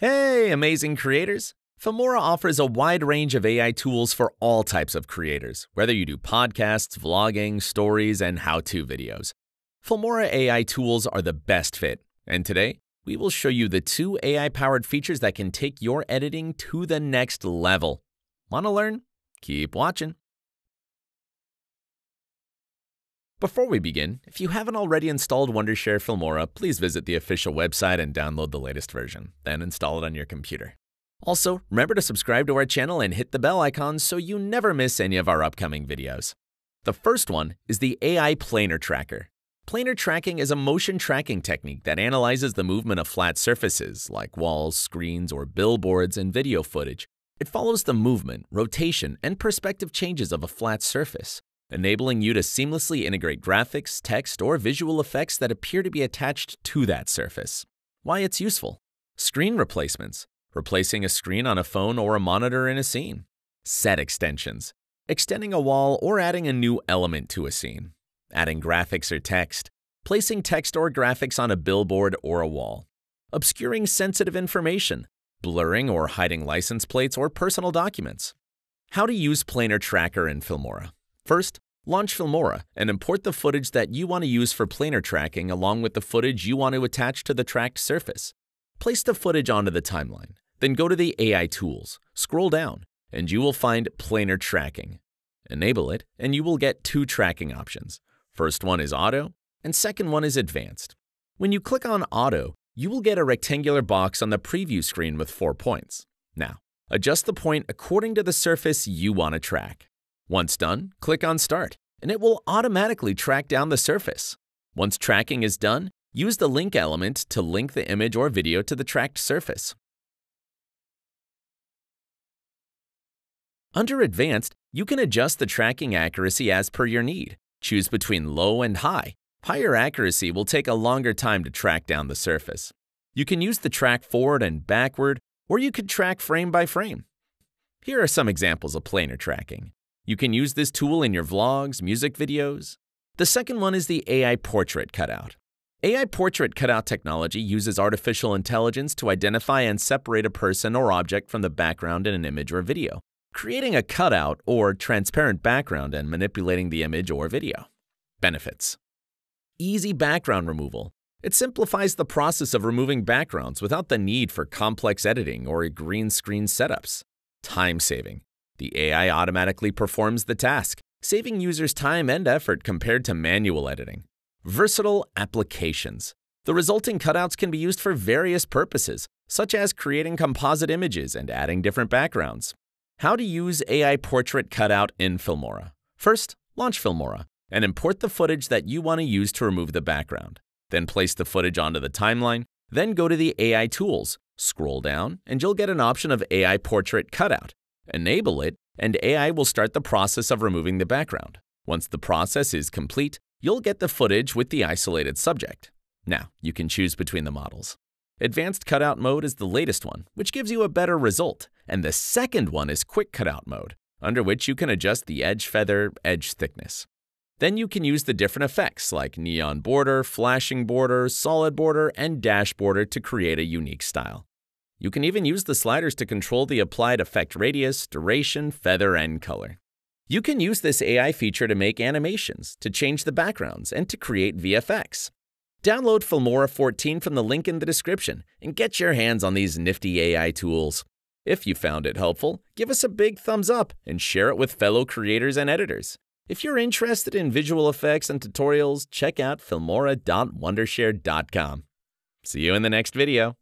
Hey, amazing creators! Filmora offers a wide range of AI tools for all types of creators, whether you do podcasts, vlogging, stories, and how-to videos. Filmora AI tools are the best fit, and today, we will show you the 2 AI-powered features that can take your editing to the next level. Want to learn? Keep watching! Before we begin, if you haven't already installed Wondershare Filmora, please visit the official website and download the latest version, then install it on your computer. Also, remember to subscribe to our channel and hit the bell icon so you never miss any of our upcoming videos. The first one is the AI Planar Tracker. Planar tracking is a motion tracking technique that analyzes the movement of flat surfaces like walls, screens, or billboards and video footage. It follows the movement, rotation, and perspective changes of a flat surface, enabling you to seamlessly integrate graphics, text, or visual effects that appear to be attached to that surface. Why it's useful: screen replacements, replacing a screen on a phone or a monitor in a scene; set extensions, extending a wall or adding a new element to a scene; adding graphics or text, placing text or graphics on a billboard or a wall; obscuring sensitive information, blurring or hiding license plates or personal documents. How to use Planar Tracker in Filmora. First, launch Filmora and import the footage that you want to use for planar tracking along with the footage you want to attach to the tracked surface. Place the footage onto the timeline, then go to the AI tools, scroll down, and you will find Planar Tracking. Enable it, and you will get 2 tracking options. First one is Auto, and second one is Advanced. When you click on Auto, you will get a rectangular box on the preview screen with 4 points. Now, adjust the point according to the surface you want to track. Once done, click on Start, and it will automatically track down the surface. Once tracking is done, use the link element to link the image or video to the tracked surface. Under Advanced, you can adjust the tracking accuracy as per your need. Choose between low and high. Higher accuracy will take a longer time to track down the surface. You can use the track forward and backward, or you could track frame by frame. Here are some examples of planar tracking. You can use this tool in your vlogs, music videos. The second one is the AI Portrait Cutout. AI Portrait Cutout technology uses artificial intelligence to identify and separate a person or object from the background in an image or video, creating a cutout or transparent background and manipulating the image or video. Benefits: easy background removal. It simplifies the process of removing backgrounds without the need for complex editing or green screen setups. Time saving. The AI automatically performs the task, saving users time and effort compared to manual editing. Versatile applications. The resulting cutouts can be used for various purposes, such as creating composite images and adding different backgrounds. How to use AI Portrait Cutout in Filmora. First, launch Filmora and import the footage that you want to use to remove the background. Then place the footage onto the timeline, then go to the AI tools, scroll down, and you'll get an option of AI Portrait Cutout. Enable it, and AI will start the process of removing the background. Once the process is complete, you'll get the footage with the isolated subject. Now, you can choose between the models. Advanced Cutout Mode is the latest one, which gives you a better result, and the second one is Quick Cutout Mode, under which you can adjust the edge feather, edge thickness. Then you can use the different effects like neon border, flashing border, solid border, and dash border to create a unique style. You can even use the sliders to control the applied effect radius, duration, feather, and color. You can use this AI feature to make animations, to change the backgrounds, and to create VFX. Download Filmora 14 from the link in the description and get your hands on these nifty AI tools. If you found it helpful, give us a big thumbs up and share it with fellow creators and editors. If you're interested in visual effects and tutorials, check out filmora.wondershare.com. See you in the next video.